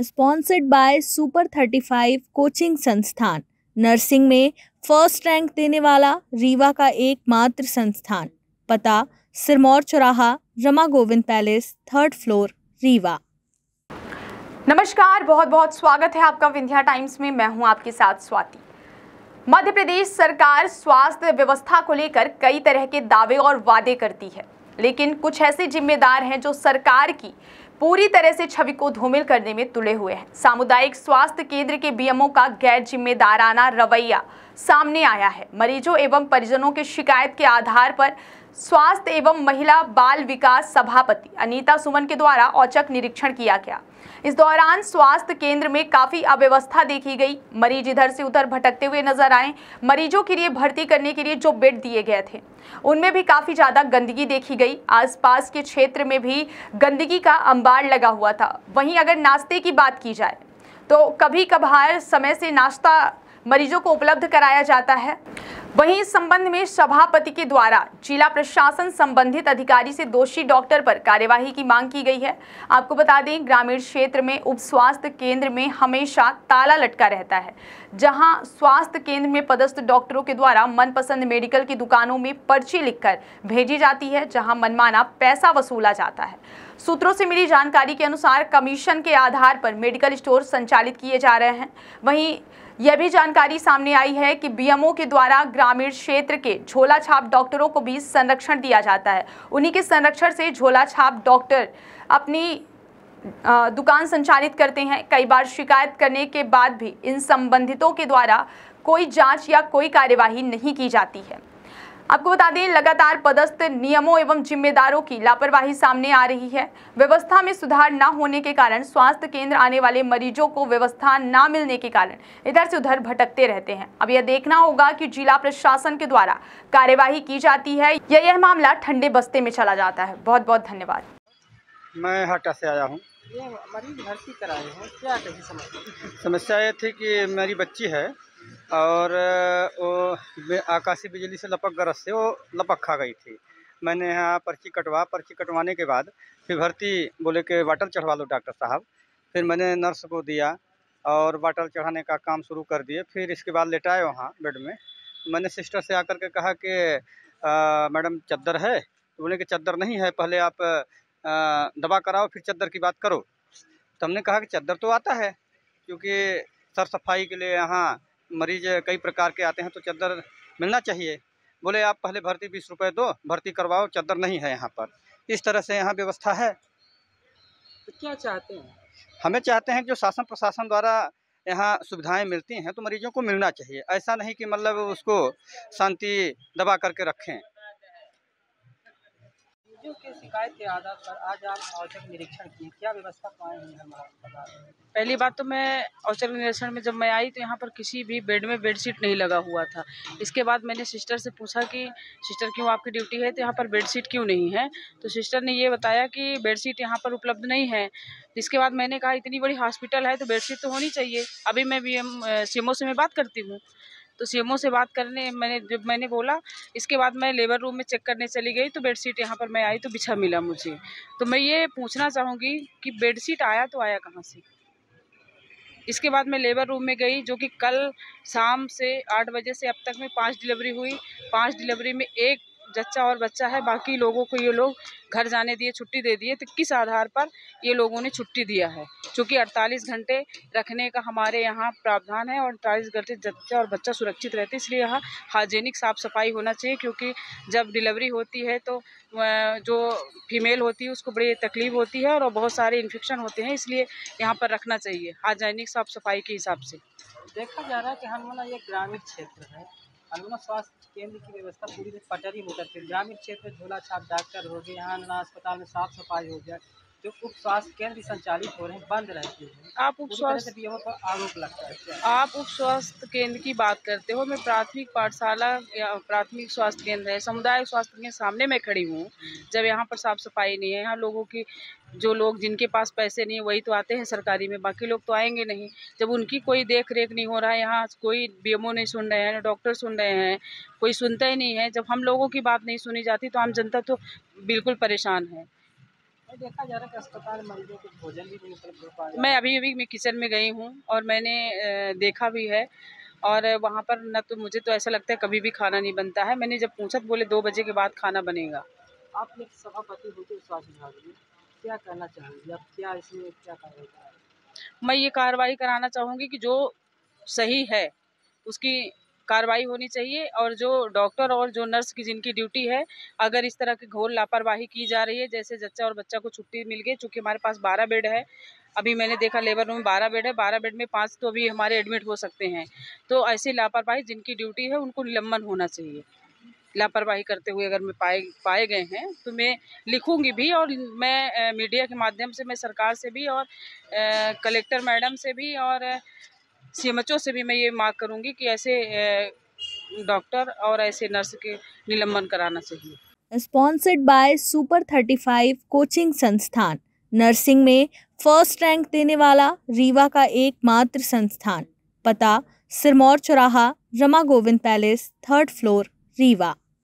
Sponsored by super 35 coaching संस्थान। Nursing में first rank देने वाला रीवा का एकमात्र संस्थान। पता सिरमौर चौराहा, Rama Govind palace, 3rd floor, Rewa. नमस्कार, बहुत बहुत स्वागत है आपका विंध्या टाइम्स में। मैं हूं आपके साथ स्वाति। मध्य प्रदेश सरकार स्वास्थ्य व्यवस्था को लेकर कई तरह के दावे और वादे करती है, लेकिन कुछ ऐसे जिम्मेदार हैं जो सरकार की पूरी तरह से छवि को धूमिल करने में तुले हुए हैं। सामुदायिक स्वास्थ्य केंद्र के बीएमओ का गैर जिम्मेदाराना रवैया सामने आया है। मरीजों एवं परिजनों के शिकायत के आधार पर स्वास्थ्य एवं महिला बाल विकास सभापति अनीता सुमन के द्वारा औचक निरीक्षण किया गया। इस दौरान स्वास्थ्य केंद्र में काफी अव्यवस्था देखी गई। मरीज इधर से उधर भटकते हुए नजर आए। मरीजों के लिए भर्ती करने के लिए जो बेड दिए गए थे उनमें भी काफी ज्यादा गंदगी देखी गई। आसपास के क्षेत्र में भी गंदगी का अंबार लगा हुआ था। वहीं अगर नाश्ते की बात की जाए तो कभी कभार समय से नाश्ता मरीजों को उपलब्ध कराया जाता है। वहीं इस संबंध में सभापति के द्वारा जिला प्रशासन संबंधित अधिकारी से दोषी डॉक्टर पर कार्यवाही की मांग की गई है। आपको बता दें, ग्रामीण क्षेत्र में उप स्वास्थ्य केंद्र में हमेशा ताला लटका रहता है, जहां स्वास्थ्य केंद्र में पदस्थ डॉक्टरों के द्वारा मनपसंद मेडिकल की दुकानों में पर्ची लिखकर भेजी जाती है, जहाँ मनमाना पैसा वसूला जाता है। सूत्रों से मिली जानकारी के अनुसार कमीशन के आधार पर मेडिकल स्टोर संचालित किए जा रहे हैं। वहीं यह भी जानकारी सामने आई है कि बीएमओ के द्वारा ग्रामीण क्षेत्र के झोला छाप डॉक्टरों को भी संरक्षण दिया जाता है। उन्हीं के संरक्षण से झोला छाप डॉक्टर अपनी दुकान संचालित करते हैं। कई बार शिकायत करने के बाद भी इन संबंधितों के द्वारा कोई जांच या कोई कार्यवाही नहीं की जाती है। आपको बता दें, लगातार पदस्थ नियमों एवं जिम्मेदारों की लापरवाही सामने आ रही है। व्यवस्था में सुधार न होने के कारण स्वास्थ्य केंद्र आने वाले मरीजों को व्यवस्था न मिलने के कारण इधर से उधर भटकते रहते हैं। अब यह देखना होगा कि जिला प्रशासन के द्वारा कार्यवाही की जाती है या यह मामला ठंडे बस्ते में चला जाता है। बहुत बहुत धन्यवाद। मैं हटा से आया हूँ। मरीज भर्ती कराए हैं, क्या समस्या? ये थी कि मेरी बच्ची है और वो आकाशीय बिजली से लपक गरज से वो लपक खा गई थी। मैंने यहाँ पर्ची कटवाने के बाद फिर भर्ती बोले कि वाटर चढ़वा लो डॉक्टर साहब। फिर मैंने नर्स को दिया और वाटर चढ़ाने का काम शुरू कर दिए। फिर इसके बाद लेटाए वहाँ बेड में। मैंने सिस्टर से आकर के कहा कि मैडम चादर है, तो बोले कि चादर नहीं है, पहले आप दवा कराओ फिर चादर की बात करो। तो हमने कहा कि चादर तो आता है, क्योंकि सर सफाई के लिए यहाँ मरीज कई प्रकार के आते हैं तो चादर मिलना चाहिए। बोले आप पहले भर्ती 20 रुपये दो, भर्ती करवाओ, चादर नहीं है यहाँ पर। इस तरह से यहाँ व्यवस्था है। तो क्या चाहते हैं? हमें चाहते हैं जो शासन प्रशासन द्वारा यहाँ सुविधाएं मिलती हैं तो मरीजों को मिलना चाहिए। ऐसा नहीं कि मतलब उसको शांति दबा करके रखें। के शिकायत के आधार पर आज आप औचक निरीक्षण किए, क्या व्यवस्था पाए हैं? पहली बात तो मैं औचक निरीक्षण में जब मैं आई तो यहाँ पर किसी भी बेड में बेडशीट नहीं लगा हुआ था। इसके बाद मैंने सिस्टर से पूछा कि सिस्टर क्यों आपकी ड्यूटी है तो यहाँ पर बेडशीट क्यों नहीं है? तो सिस्टर ने ये बताया कि बेडशीट यहाँ पर उपलब्ध नहीं है। इसके बाद मैंने कहा इतनी बड़ी हॉस्पिटल है तो बेडशीट तो होनी चाहिए। अभी मैं सीएमओ से मैं बात करती हूँ। तो सीएमओ से बात करने जब मैंने बोला, इसके बाद मैं लेबर रूम में चेक करने चली गई तो बेडशीट यहाँ पर मैं आई तो बिछा मिला मुझे। तो मैं ये पूछना चाहूँगी कि बेडशीट आया तो आया कहाँ से? इसके बाद मैं लेबर रूम में गई, जो कि कल शाम से 8 बजे से अब तक में 5 डिलीवरी हुई। 5 डिलीवरी में एक जच्चा और बच्चा है, बाकी लोगों को ये लोग घर जाने दिए, छुट्टी दे दिए। तो किस आधार पर ये लोगों ने छुट्टी दिया है? क्योंकि 48 घंटे रखने का हमारे यहाँ प्रावधान है और 48 घंटे जच्चा और बच्चा सुरक्षित रहते, इसलिए यहाँ हाइजीनिक साफ सफाई होना चाहिए। क्योंकि जब डिलीवरी होती है तो जो फीमेल होती है उसको बड़ी तकलीफ होती है और बहुत सारे इन्फेक्शन होते हैं, इसलिए यहाँ पर रखना चाहिए हाइजीनिक साफ सफाई के हिसाब से। देखा जा रहा है कि हनुमना ये ग्रामीण क्षेत्र है, हनुमना स्वास्थ्य केंद्र की व्यवस्था पूरी तरह पटरी होकर थी। ग्रामीण क्षेत्र में झोला छाप डॉक्टर हो गए, यहाँ हनुमना अस्पताल में साफ सफाई हो गया, जो उप स्वास्थ्य केंद्र संचालित हो रहे हैं बंद रहते हैं। आप उप स्वास्थ्य पर आरोप लगता है, आप उप स्वास्थ्य केंद्र की बात करते हो। मैं प्राथमिक पाठशाला या प्राथमिक स्वास्थ्य केंद्र है, समुदाय स्वास्थ्य केंद्र सामने मैं खड़ी हूँ। जब यहाँ पर साफ सफाई नहीं है, यहाँ लोगों की जो लोग जिनके पास पैसे नहीं है वही तो आते हैं सरकारी में, बाकी लोग तो आएंगे नहीं। जब उनकी कोई देख रेख नहीं हो रहा है, यहाँ कोई बीएमओ नहीं सुन रहे हैं, डॉक्टर सुन रहे हैं, कोई सुनता ही नहीं है। जब हम लोगों की बात नहीं सुनी जाती तो आम जनता तो बिल्कुल परेशान है। देखा जा रहा है अस्पताल मरीजों को भोजन भी नहीं उपलब्ध हो पा रहा है। मैं अभी मैं किचन में गई हूँ और मैंने देखा भी है, और वहाँ पर न तो मुझे तो ऐसा लगता है कभी भी खाना नहीं बनता है। मैंने जब पूछा तो बोले 2 बजे के बाद खाना बनेगा। आप एक सभापति होते स्वास्थ्य विभाग में क्या करना चाहेंगे, आप क्या इसमें क्या कार्रवाई कराएंगे? मैं ये कार्रवाई कराना चाहूँगी कि जो सही है उसकी कार्रवाई होनी चाहिए, और जो डॉक्टर और जो नर्स की जिनकी ड्यूटी है, अगर इस तरह की घोर लापरवाही की जा रही है, जैसे जच्चा और बच्चा को छुट्टी मिल गई, चूँकि हमारे पास 12 बेड है, अभी मैंने देखा लेबर रूम 12 बेड है, 12 बेड में 5 तो अभी हमारे एडमिट हो सकते हैं, तो ऐसी लापरवाही जिनकी ड्यूटी है उनको निलंबन होना चाहिए। लापरवाही करते हुए अगर मैं पाए गए हैं तो मैं लिखूंगी भी, और मैं मीडिया के माध्यम से मैं सरकार से भी और कलेक्टर मैडम से भी और सीएमएचओ से भी मैं ये मांग करूंगी कि ऐसे डॉक्टर और ऐसे नर्स के निलंबन कराना चाहिए। स्पॉन्सर्ड बाय सुपर 35 कोचिंग संस्थान। नर्सिंग में फर्स्ट रैंक देने वाला रीवा का एकमात्र संस्थान। पता: सिरमौर चौराहा, Rama Govind palace, 3rd floor, Rewa.